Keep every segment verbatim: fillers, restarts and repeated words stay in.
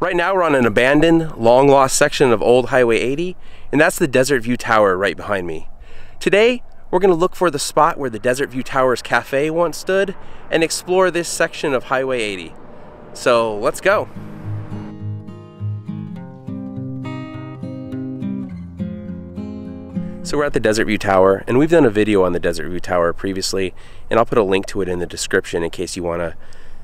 Right now we're on an abandoned, long-lost section of old Highway eighty, and that's the Desert View Tower right behind me. Today, we're going to look for the spot where the Desert View Tower's cafe once stood and explore this section of Highway eighty. So, let's go! So we're at the Desert View Tower, and we've done a video on the Desert View Tower previously, and I'll put a link to it in the description in case you want to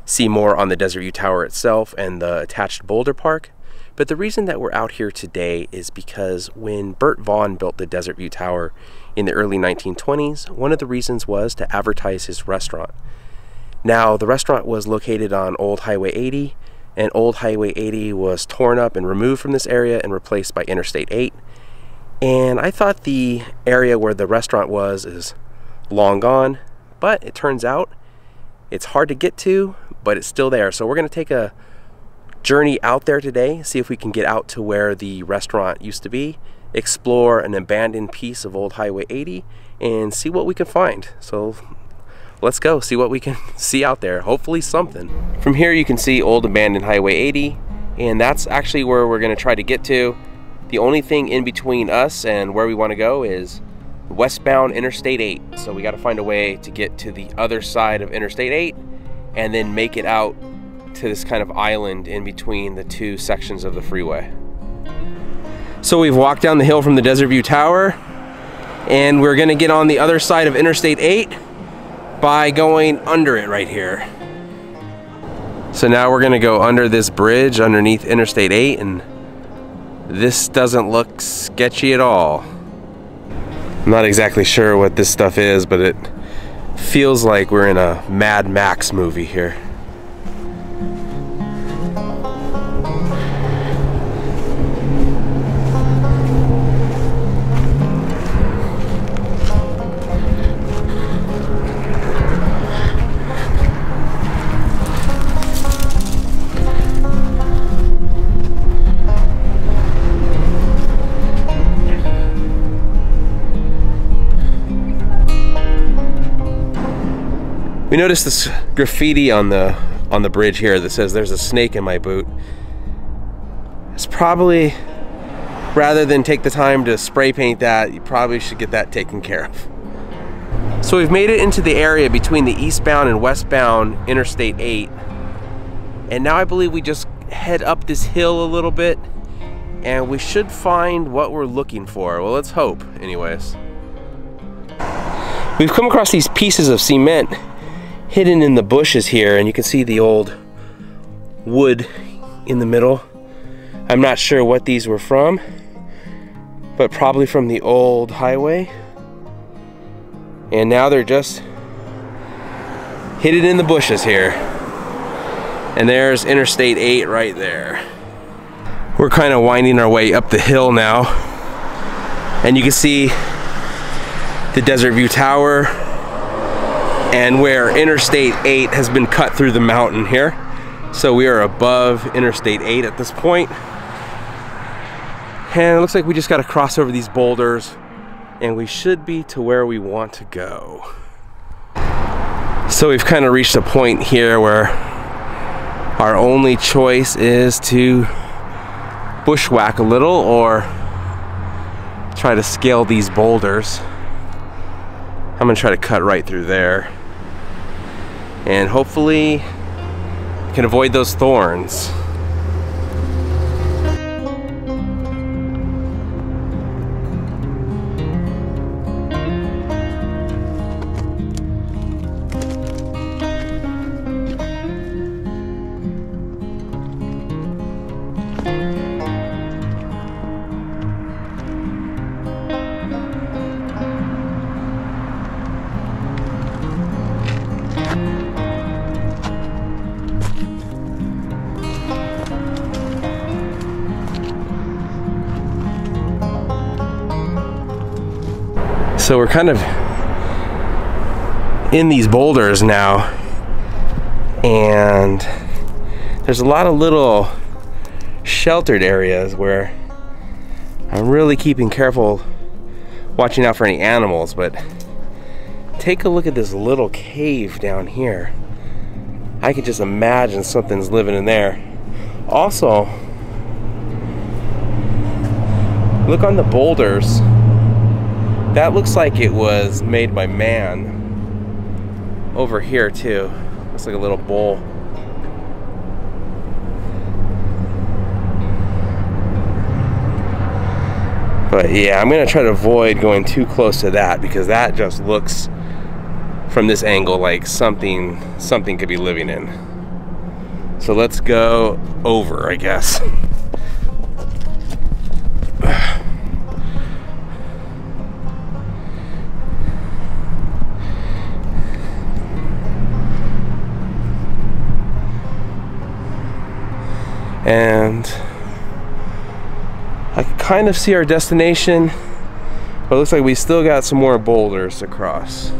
see more on the Desert View Tower itself and the attached boulder park. But the reason that we're out here today is because when Bert Vaughn built the Desert View Tower in the early nineteen twenties, one of the reasons was to advertise his restaurant. Now, the restaurant was located on Old Highway eighty, and Old Highway eighty was torn up and removed from this area and replaced by Interstate eight. And I thought the area where the restaurant was is long gone, but it turns out it's hard to get to, but it's still there. So we're going to take a journey out there today, see if we can get out to where the restaurant used to be, explore an abandoned piece of Old Highway eighty, and see what we can find. So let's go see what we can see out there. Hopefully something. From here you can see old abandoned Highway eighty, and that's actually where we're going to try to get to. The only thing in between us and where we want to go is westbound Interstate eight. So we got to find a way to get to the other side of Interstate eight and then make it out to this kind of island in between the two sections of the freeway. So we've walked down the hill from the Desert View Tower, and we're going to get on the other side of Interstate eight by going under it right here. So now we're going to go under this bridge underneath Interstate eight, and this doesn't look sketchy at all. I'm not exactly sure what this stuff is, but it feels like we're in a Mad Max movie here. We noticed this graffiti on the on the bridge here that says "There's a snake in my boot." It's probably, rather than take the time to spray paint that, you probably should get that taken care of. So we've made it into the area between the eastbound and westbound Interstate eight, and now I believe we just head up this hill a little bit and we should find what we're looking for. Well, let's hope anyways. We've come across these pieces of cement hidden in the bushes here, and you can see the old wood in the middle. I'm not sure what these were from, but probably from the old highway. And now they're just hidden in the bushes here. And there's Interstate eight right there. We're kind of winding our way up the hill now. And you can see the Desert View Tower and where Interstate eight has been cut through the mountain here. So we are above Interstate eight at this point. And it looks like we just gotta cross over these boulders and we should be to where we want to go. So we've kind of reached a point here where our only choice is to bushwhack a little or try to scale these boulders. I'm gonna try to cut right through there, and hopefully can avoid those thorns. So we're kind of in these boulders now, and there's a lot of little sheltered areas where I'm really keeping careful, watching out for any animals. But take a look at this little cave down here. I can just imagine something's living in there. Also, look on the boulders. That looks like it was made by man. Over here too. Looks like a little bowl. But yeah, I'm gonna try to avoid going too close to that because that just looks from this angle like something something could be living in. So let's go over, I guess. And I can kind of see our destination, but it looks like we still got some more boulders to cross.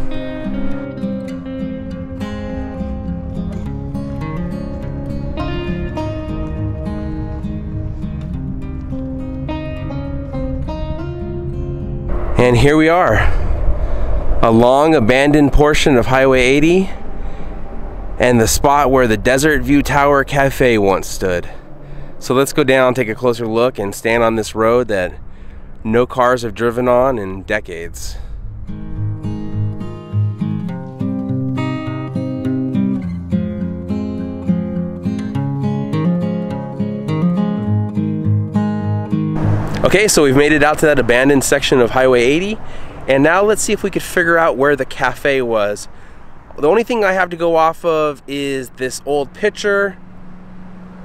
And here we are, a long abandoned portion of Highway eighty and the spot where the Desert View Tower Cafe once stood. So let's go down, take a closer look, and stand on this road that no cars have driven on in decades. Okay, so we've made it out to that abandoned section of Highway eighty, and now let's see if we could figure out where the cafe was. The only thing I have to go off of is this old picture,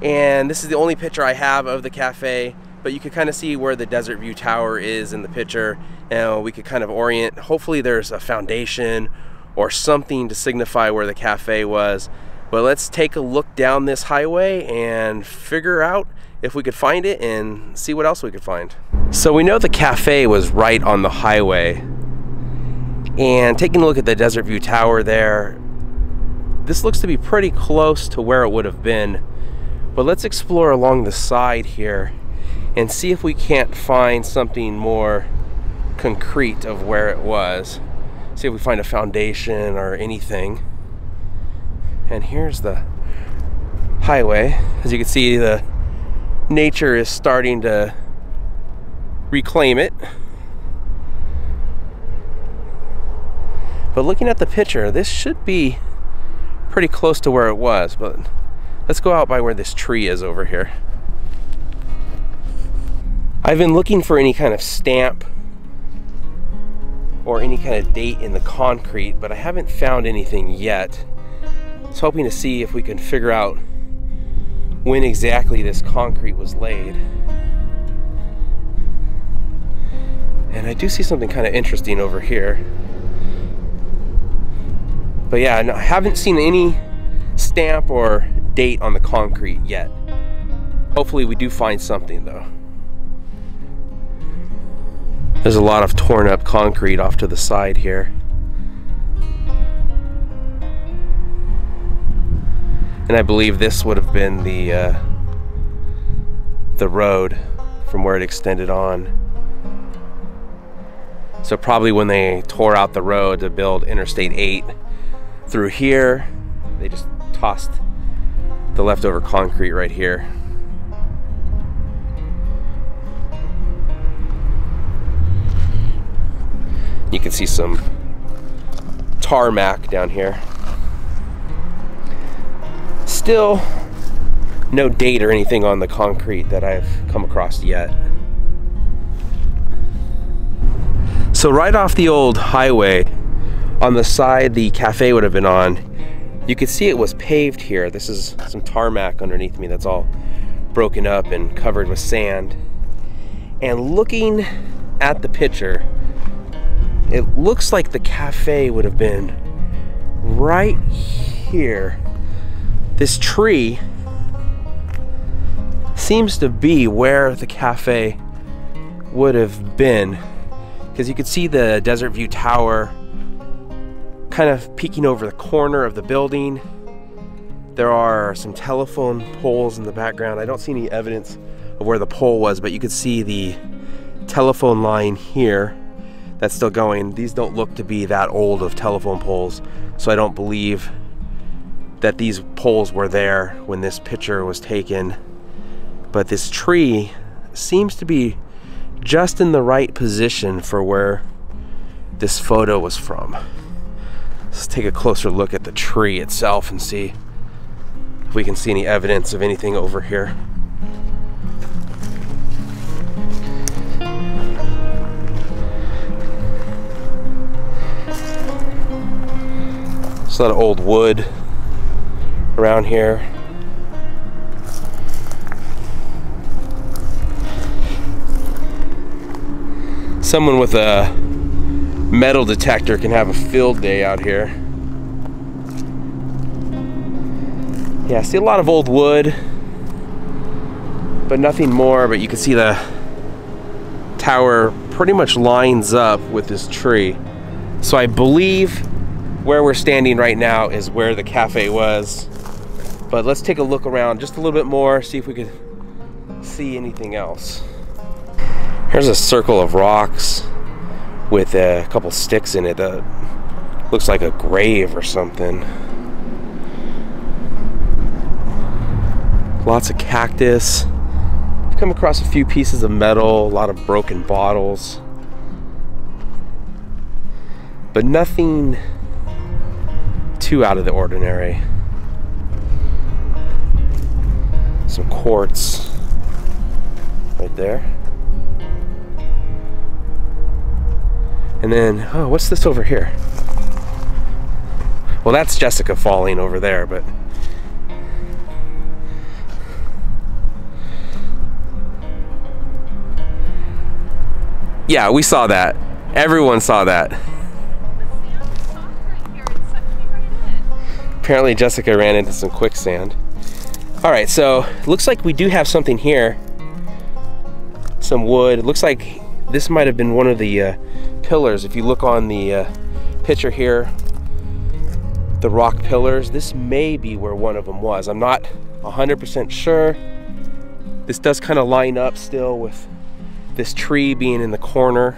and this is the only picture I have of the cafe, but you can kind of see where the Desert View Tower is in the picture, and we could kind of orient. Hopefully there's a foundation or something to signify where the cafe was, but let's take a look down this highway and figure out if we could find it and see what else we could find. So we know the cafe was right on the highway, and taking a look at the Desert View Tower there, this looks to be pretty close to where it would have been. But let's explore along the side here and see if we can't find something more concrete of where it was. See if we find a foundation or anything. And here's the highway. As you can see, the nature is starting to reclaim it. But looking at the picture, this should be pretty close to where it was, but let's go out by where this tree is over here. I've been looking for any kind of stamp or any kind of date in the concrete, but I haven't found anything yet. I was hoping to see if we can figure out when exactly this concrete was laid. And I do see something kind of interesting over here. But yeah, I haven't seen any stamp or date on the concrete yet. Hopefully we do find something though. There's a lot of torn up concrete off to the side here. And I believe this would have been the uh, the road from where it extended on. So probably when they tore out the road to build Interstate eight through here, they just tossed the leftover concrete right here. You can see some tarmac down here. Still no date or anything on the concrete that I've come across yet. So right off the old highway, on the side the cafe would have been on, you could see it was paved here. This is some tarmac underneath me that's all broken up and covered with sand. And looking at the picture, it looks like the cafe would have been right here. This tree seems to be where the cafe would have been, because you could see the Desert View Tower kind of peeking over the corner of the building. There are some telephone poles in the background. I don't see any evidence of where the pole was, but you could see the telephone line here that's still going. These don't look to be that old of telephone poles, so I don't believe that these poles were there when this picture was taken. but this tree seems to be just in the right position for where this photo was from. Let's take a closer look at the tree itself and see if we can see any evidence of anything over here. There's a lot of old wood around here. Someone with a metal detector can have a field day out here. Yeah, I see a lot of old wood, but nothing more. But you can see the tower pretty much lines up with this tree. So I believe where we're standing right now is where the cafe was. But let's take a look around just a little bit more, see if we could see anything else. Here's a circle of rocks with a couple sticks in it that looks like a grave or something. Lots of cactus. I've come across a few pieces of metal, a lot of broken bottles. But nothing too out of the ordinary. Some quartz right there. And then, oh, what's this over here? Well, that's Jessica falling over there, but yeah, we saw that. Everyone saw that. Apparently Jessica ran into some quicksand. All right, so looks like we do have something here. Some wood. It looks like this might have been one of the uh, pillars. If you look on the uh, picture here, the rock pillars, this may be where one of them was. I'm not one hundred percent sure. This does kind of line up still with this tree being in the corner.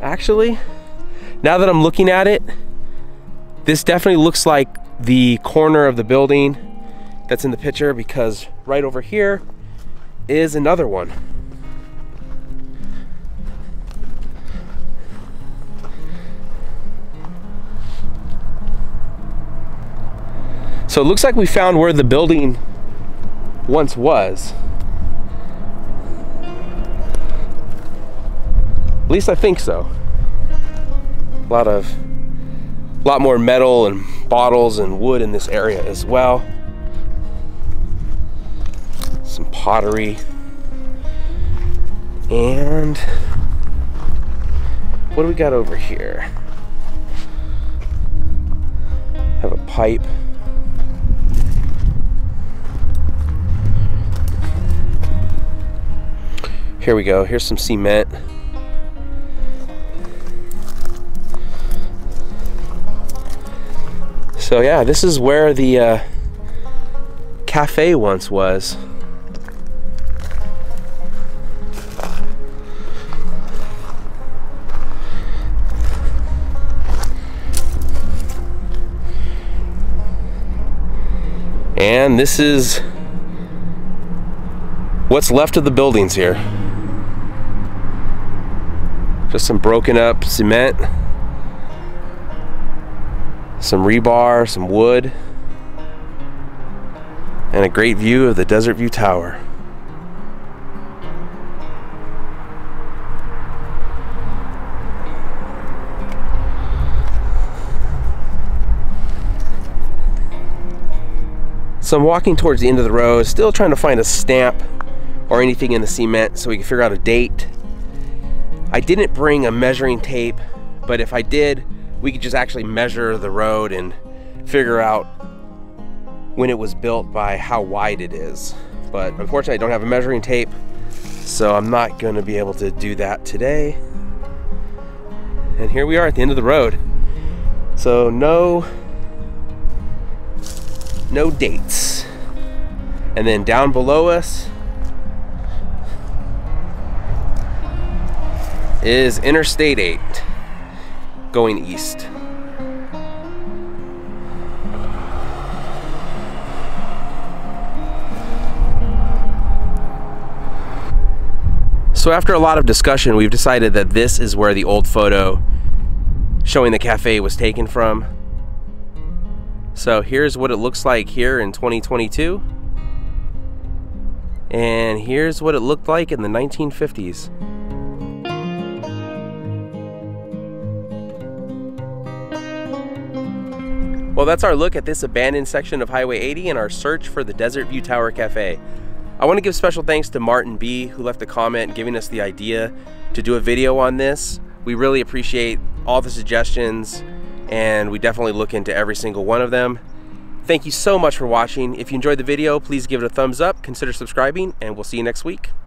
Actually, now that I'm looking at it, this definitely looks like the corner of the building that's in the picture, because right over here is another one. So it looks like we found where the building once was. At least I think so. A lot of, a lot more metal and bottles and wood in this area as well. Some pottery, and what do we got over here? Have a pipe. Here we go, here's some cement. So yeah, this is where the uh, cafe once was. And this is what's left of the buildings here. Just some broken up cement, some rebar, some wood, and a great view of the Desert View Tower. So I'm walking towards the end of the road, still trying to find a stamp or anything in the cement so we can figure out a date. I didn't bring a measuring tape, but if I did, we could just actually measure the road and figure out when it was built by how wide it is. But unfortunately, I don't have a measuring tape, so I'm not going to be able to do that today. And here we are at the end of the road. So no No dates. And then down below us is Interstate eight going east. So after a lot of discussion, we've decided that this is where the old photo showing the cafe was taken from. So here's what it looks like here in twenty twenty-two. And here's what it looked like in the nineteen fifties. Well, that's our look at this abandoned section of Highway eighty and our search for the Desert View Tower Cafe. I want to give special thanks to Martin B, who left a comment giving us the idea to do a video on this. We really appreciate all the suggestions, and we definitely look into every single one of them. Thank you so much for watching. If you enjoyed the video, please give it a thumbs up, consider subscribing, and we'll see you next week.